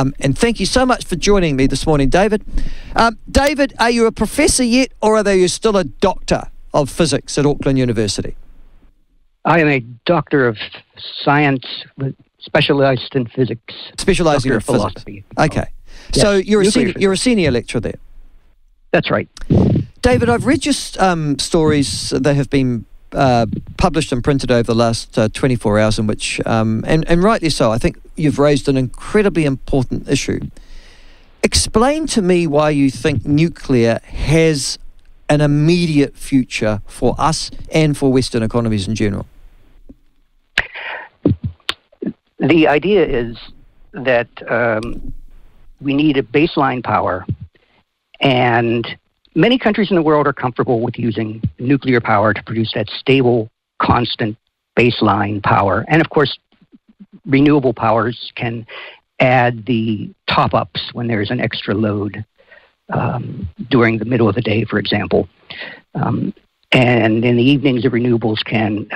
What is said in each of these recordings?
And thank you so much for joining me this morning, David. David, are you a professor yet, or are you still a doctor of physics at Auckland University? I am a doctor of science, specialised in physics. Specialised in philosophy. Okay. Yes. So you're a senior lecturer there? That's right. David, I've read your stories that have been published and printed over the last 24 hours, in which, and rightly so, I think you've raised an incredibly important issue. Explain to me why you think nuclear has an immediate future for us and for Western economies in general. The idea is that we need a baseline power, and many countries in the world are comfortable with using nuclear power to produce that stable, constant baseline power. And of course, renewable powers can add the top-ups when there's an extra load during the middle of the day, for example. And in the evenings, the renewables can,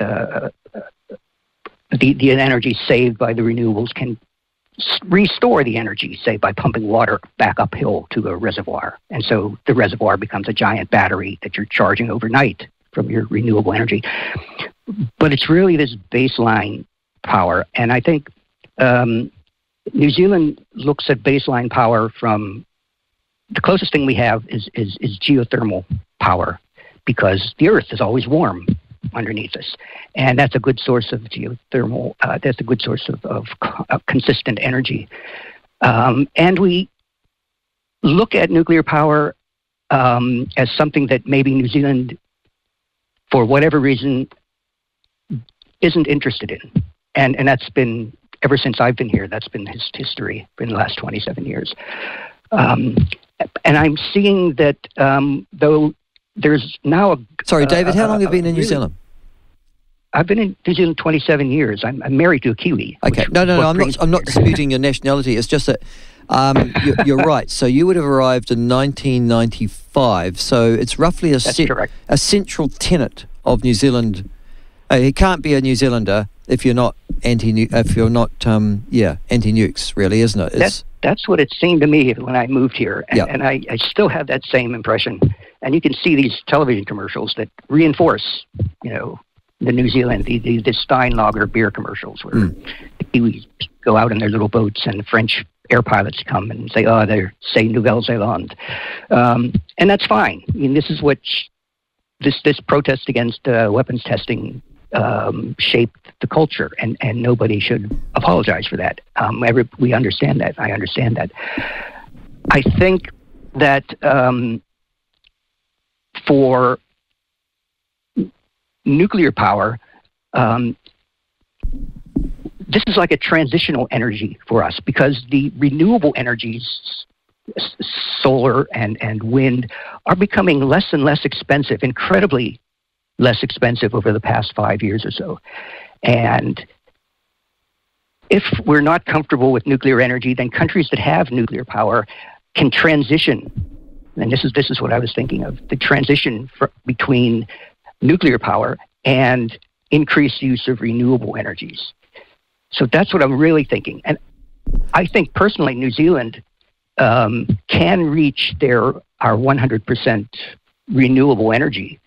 the energy saved by the renewables can restore the energy, say, by pumping water back uphill to a reservoir. And so the reservoir becomes a giant battery that you're charging overnight from your renewable energy. But it's really this baseline power. And I think New Zealand looks at baseline power from, the closest thing we have is geothermal power, because the earth is always warm underneath us, and that's a good source of geothermal. That's a good source of consistent energy. And we look at nuclear power as something that maybe New Zealand, for whatever reason, isn't interested in, and that's been ever since I've been here. That's been his history in the last 27 years. And I'm seeing that though. There's now a... Sorry, David, how long have you been in New Zealand? I've been in New Zealand 27 years. I'm married to a Kiwi. Okay, no, I'm not disputing your nationality. It's just that you're right. So you would have arrived in 1995. So it's roughly a central tenet of New Zealand. You can't be a New Zealander if you're not anti-nukes, really, isn't it? That's what it seemed to me when I moved here, and I still have that same impression. And you can see these television commercials that reinforce, you know, the New Zealand, the Steinlager beer commercials, where the Kiwis go out in their little boats and the French air pilots come and say, oh, they're saying Nouvelle Zélande. And that's fine. I mean, this is what this protest against weapons testing shaped the culture, and nobody should apologize for that. We understand that. I understand that. I think that for nuclear power, this is like a transitional energy for us, because the renewable energies, solar and wind, are becoming less and less expensive, incredibly less expensive over the past 5 years or so. And if we're not comfortable with nuclear energy, then countries that have nuclear power can transition. And this is what I was thinking of, the transition between nuclear power and increased use of renewable energies. So that's what I'm really thinking. And I think personally, New Zealand can reach our 100% renewable energy.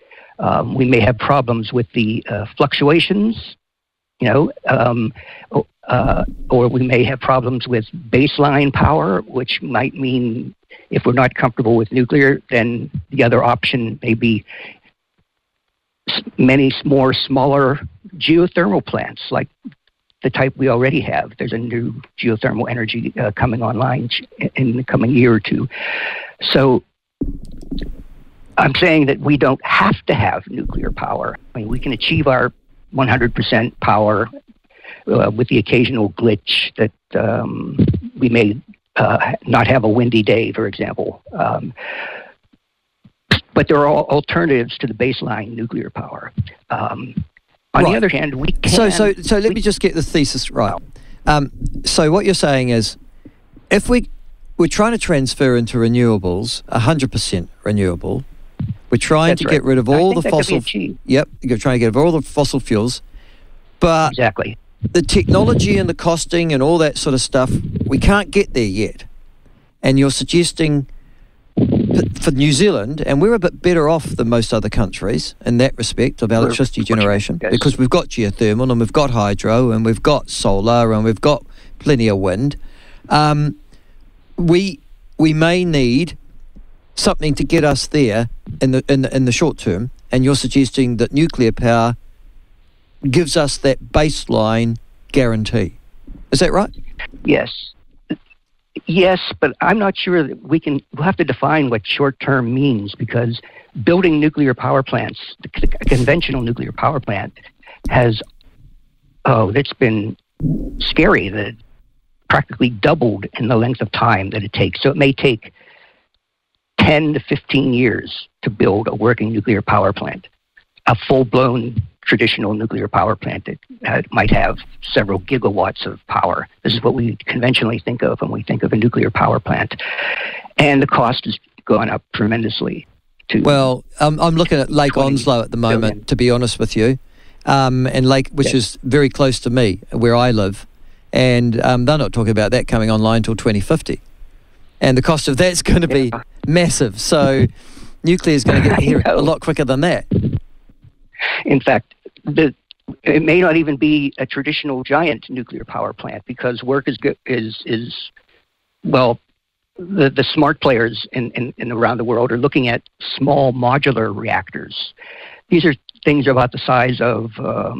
We may have problems with the fluctuations, you know, or we may have problems with baseline power, which might mean if we're not comfortable with nuclear, then the other option may be many more smaller geothermal plants, like the type we already have. There's a new geothermal energy coming online in the coming year or two. So I'm saying that we don't have to have nuclear power. I mean, we can achieve our 100% power with the occasional glitch that we may not have a windy day, for example. But there are alternatives to the baseline nuclear power. On the other hand, we can... So let me just get the thesis right. So what you're saying is, if we're trying to transfer into renewables, 100% renewable, we're trying to get rid of all the fossil fuels. Yep, you're trying to get rid of all the fossil fuels. But the technology and the costing and all that sort of stuff, we can't get there yet. And you're suggesting for New Zealand, and we're a bit better off than most other countries in that respect of electricity generation, because we've got geothermal and we've got hydro and we've got solar and we've got plenty of wind. We may need something to get us there in the short term, and you're suggesting that nuclear power gives us that baseline guarantee. Is that right? Yes. Yes, but I'm not sure that we'll have to define what short-term means, because building nuclear power plants, a conventional nuclear power plant has, it's been scary that it practically doubled in the length of time that it takes. So it may take 10 to 15 years to build a working nuclear power plant. A full-blown traditional nuclear power plant that might have several gigawatts of power. This is what we conventionally think of when we think of a nuclear power plant. And the cost has gone up tremendously. Well, I'm looking at Lake Onslow at the moment, to be honest with you, and which is very close to me, where I live, and they're not talking about that coming online till 2050. And the cost of that's going to be massive. So nuclear is going to get here a lot quicker than that. In fact, it may not even be a traditional giant nuclear power plant, because work the smart players in around the world are looking at small modular reactors. These are things about the size of a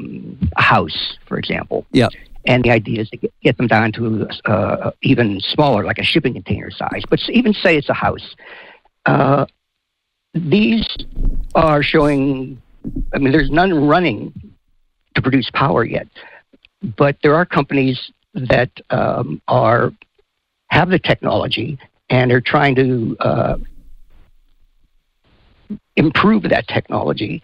house, for example. Yeah. And the idea is to get them down to even smaller, like a shipping container size. But even say it's a house. These are showing... I mean, there's none running to produce power yet, but there are companies that have the technology and are trying to improve that technology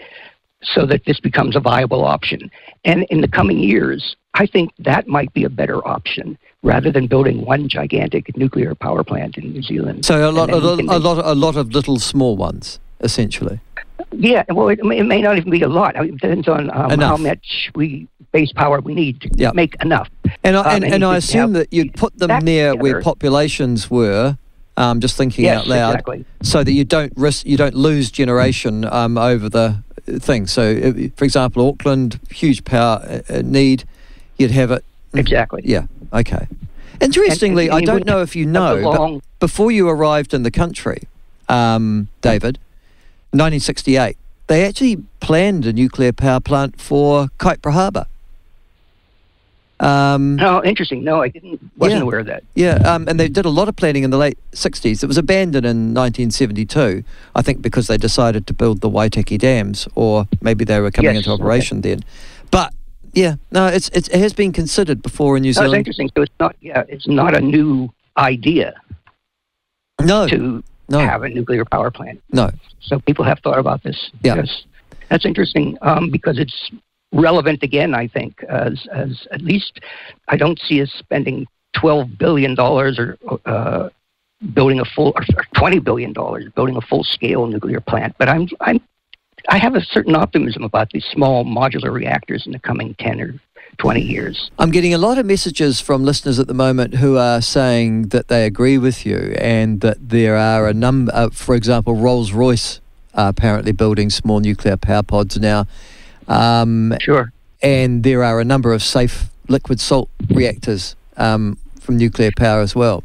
so that this becomes a viable option. And in the coming years, I think that might be a better option rather than building one gigantic nuclear power plant in New Zealand. So a lot of little small ones, essentially. Yeah, well, it may not even be a lot. I mean, it depends on how much base power we need to make enough. And I assume that you'd put them near where populations were. Just thinking out loud, exactly. So that you don't lose generation over the thing. So, for example, Auckland, huge power need. You'd have it exactly. Yeah. Okay. Interestingly, and I don't know if you know, but before you arrived in the country, David. 1968, they actually planned a nuclear power plant for Kaipara Harbour. Oh, interesting. No, I wasn't aware of that. Yeah, and they did a lot of planning in the late 60s. It was abandoned in 1972, I think, because they decided to build the Waitaki Dams, or maybe they were coming into operation then. But, yeah, no, it has been considered before in New Zealand. That's interesting. So it's not a new idea. No. To have a nuclear power plant. No. So people have thought about this. Yeah. Yes. That's interesting because it's relevant again, I think, as at least I don't see us spending $12 billion or building a full, or $20 billion building a full-scale nuclear plant. But I have a certain optimism about these small modular reactors in the coming 10 or 20 years. I'm getting a lot of messages from listeners at the moment who are saying that they agree with you, and that there are a number, for example, Rolls-Royce are apparently building small nuclear power pods now. Sure. And there are a number of safe liquid salt reactors from nuclear power as well.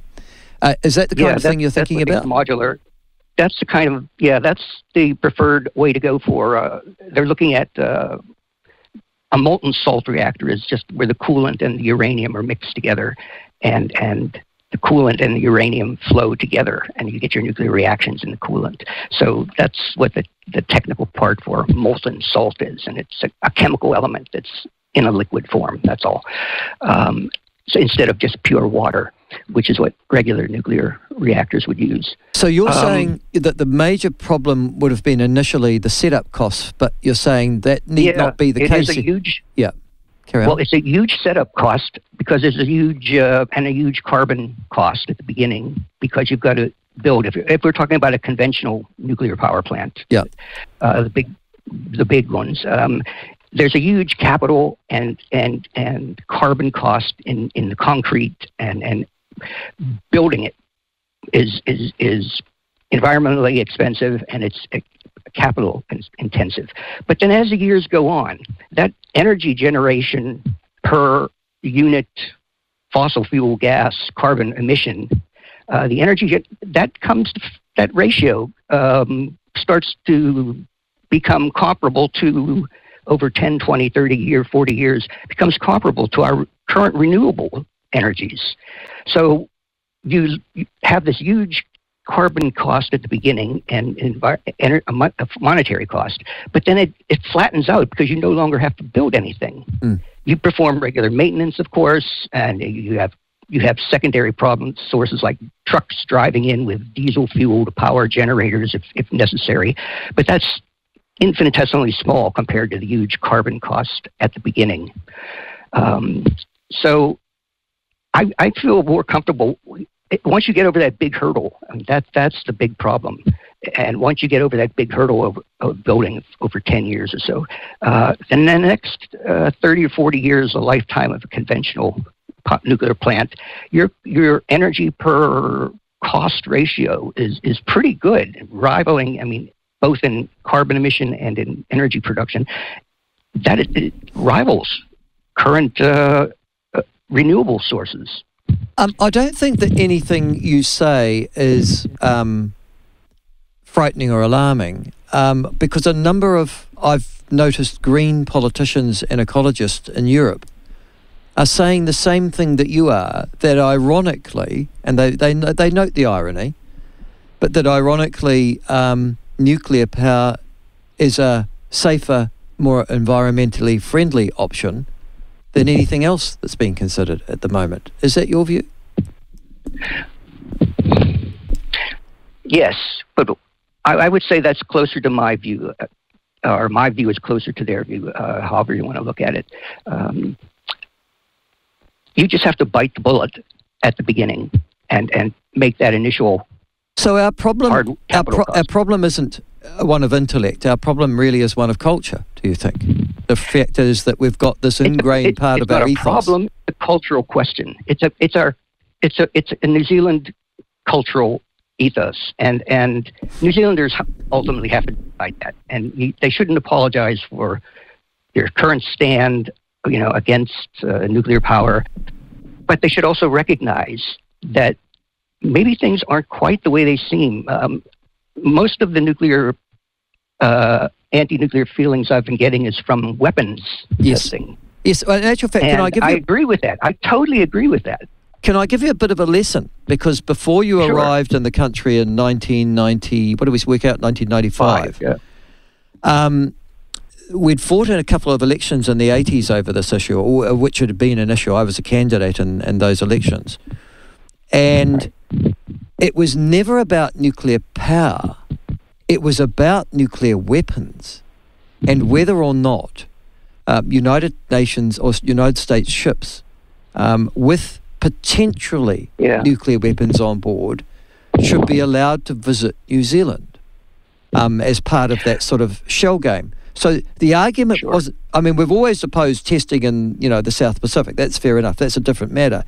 Is that the kind of thing you're thinking about? Modular. That's the kind of, that's the preferred way to go for, they're looking at a molten salt reactor is just where the coolant and the uranium are mixed together, and the coolant and the uranium flow together, and you get your nuclear reactions in the coolant. So that's what the technical part for molten salt is, and it's a chemical element that's in a liquid form, that's all. So instead of just pure water, which is what regular nuclear reactors would use. So you're saying that the major problem would have been initially the setup costs, but you're saying that need not be the case. It is a huge... Yeah, carry on. Well, it's a huge setup cost because there's a huge... and a huge carbon cost at the beginning because you've got to build... If we're talking about a conventional nuclear power plant, the big ones... There's a huge capital and carbon cost in the concrete, and building it is environmentally expensive, and it's capital intensive. But then as the years go on, that energy generation per unit fossil fuel gas carbon emission, the energy that comes, that ratio starts to become comparable to, over 10, 20, 30 years, 40 years, becomes comparable to our current renewable energies. So you have this huge carbon cost at the beginning and a monetary cost, but then it flattens out because you no longer have to build anything. Mm. You perform regular maintenance, of course, and you have secondary problem sources like trucks driving in with diesel fuel to power generators if necessary, but that's infinitesimally small compared to the huge carbon cost at the beginning. So I feel more comfortable once you get over that big hurdle. I mean, that's the big problem. And once you get over that big hurdle of building over 10 years or so, then the next 30 or 40 years, a lifetime of a conventional nuclear plant, your energy per cost ratio is pretty good, rivaling, I mean, both in carbon emission and in energy production, that it rivals current renewable sources. I don't think that anything you say is frightening or alarming, because a number of, I've noticed, green politicians and ecologists in Europe are saying the same thing that you are, that ironically, and they note the irony, but that ironically, nuclear power is a safer, more environmentally friendly option than anything else that's being considered at the moment. Is that your view? Yes, but I would say that's closer to my view, or my view is closer to their view, however you want to look at it. You just have to bite the bullet at the beginning and make that initial. So our problem isn't one of intellect. Our problem really is one of culture, do you think? The fact is that we've got this ingrained part of our ethos. It's not a problem, it's a cultural question. It's a New Zealand cultural ethos, and New Zealanders ultimately have to decide that. And they shouldn't apologize for their current stand, you know, against nuclear power, but they should also recognize that maybe things aren't quite the way they seem. Most of the nuclear, anti-nuclear feelings I've been getting is from weapons testing. Yes, well, in actual fact, and I agree with that. I totally agree with that. Can I give you a bit of a lesson? Because before you arrived in the country in 1990, what did we work out, 1995? Yeah. We'd fought in a couple of elections in the 80s over this issue, or, which had been an issue. I was a candidate in those elections. And it was never about nuclear power. It was about nuclear weapons and whether or not United Nations or United States ships with potentially nuclear weapons on board should be allowed to visit New Zealand as part of that sort of shell game. So the argument was, I mean, we've always opposed testing in, you know, the South Pacific. That's fair enough. That's a different matter.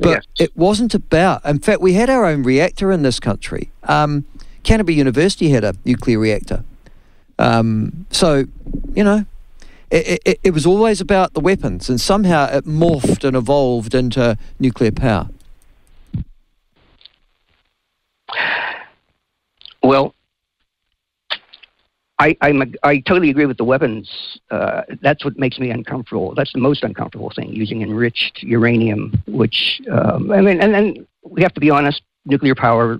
But it wasn't about, in fact, we had our own reactor in this country. Canterbury University had a nuclear reactor. So, you know, it was always about the weapons, and somehow it morphed and evolved into nuclear power. Well, I totally agree with the weapons. That's what makes me uncomfortable. That's the most uncomfortable thing, using enriched uranium, which, I mean, and then we have to be honest, nuclear power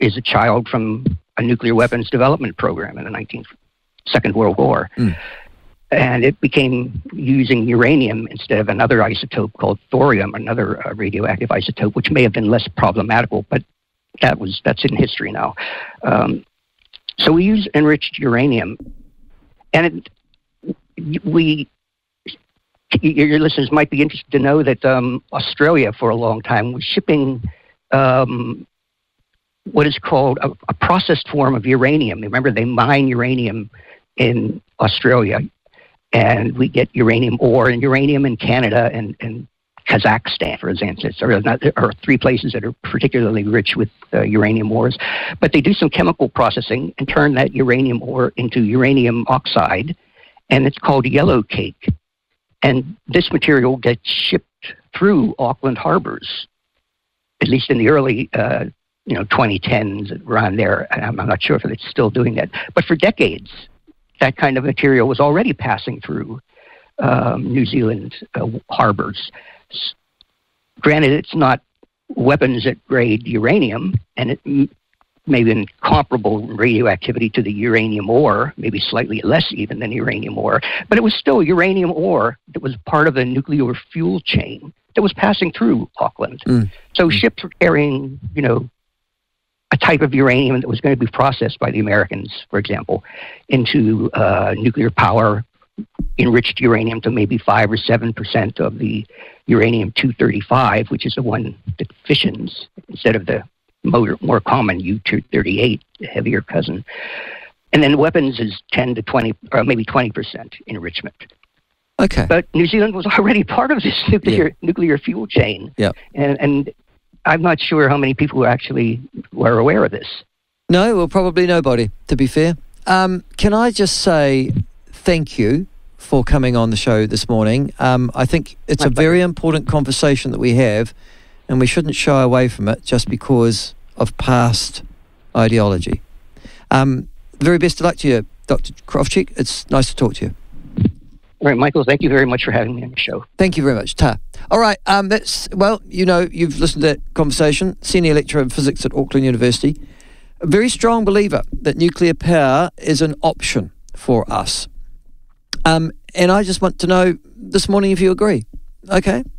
is a child from a nuclear weapons development program in the Second World War. Mm. And it became using uranium instead of another isotope called thorium, another radioactive isotope, which may have been less problematical, but that's in history now. So we use enriched uranium, and your listeners might be interested to know that Australia, for a long time, was shipping what is called a processed form of uranium. Remember, they mine uranium in Australia, and we get uranium ore and uranium in Canada and Kazakhstan, for example, are three places that are particularly rich with uranium ores. But they do some chemical processing and turn that uranium ore into uranium oxide, and it's called yellow cake. And this material gets shipped through Auckland harbors, at least in the early 2010s, around there. I'm not sure if it's still doing that. But for decades, that kind of material was already passing through New Zealand harbors. Granted, it's not weapons at grade uranium, and it may be incomparable radioactivity to the uranium ore, maybe slightly less even than uranium ore, but it was still uranium ore that was part of a nuclear fuel chain that was passing through Auckland. So ships were carrying, a type of uranium that was going to be processed by the Americans, for example, into nuclear power, enriched uranium to maybe 5 or 7% of the uranium-235, which is the one that fissions instead of the more common U-238, the heavier cousin. And then weapons is 10 to 20, or maybe 20% enrichment. Okay. But New Zealand was already part of this nuclear fuel chain. Yeah. And I'm not sure how many people actually were aware of this. No, well, probably nobody, to be fair. Can I just say thank you for coming on the show this morning. I think it's a very important conversation that we have, and we shouldn't shy away from it just because of past ideology. Very best of luck to you, Dr. Krofcheck. It's nice to talk to you. All right, Michael, thank you very much for having me on the show. Thank you very much. Ta. All right, you've listened to that conversation. Senior lecturer in physics at Auckland University. A very strong believer that nuclear power is an option for us. And I just want to know this morning if you agree. Okay.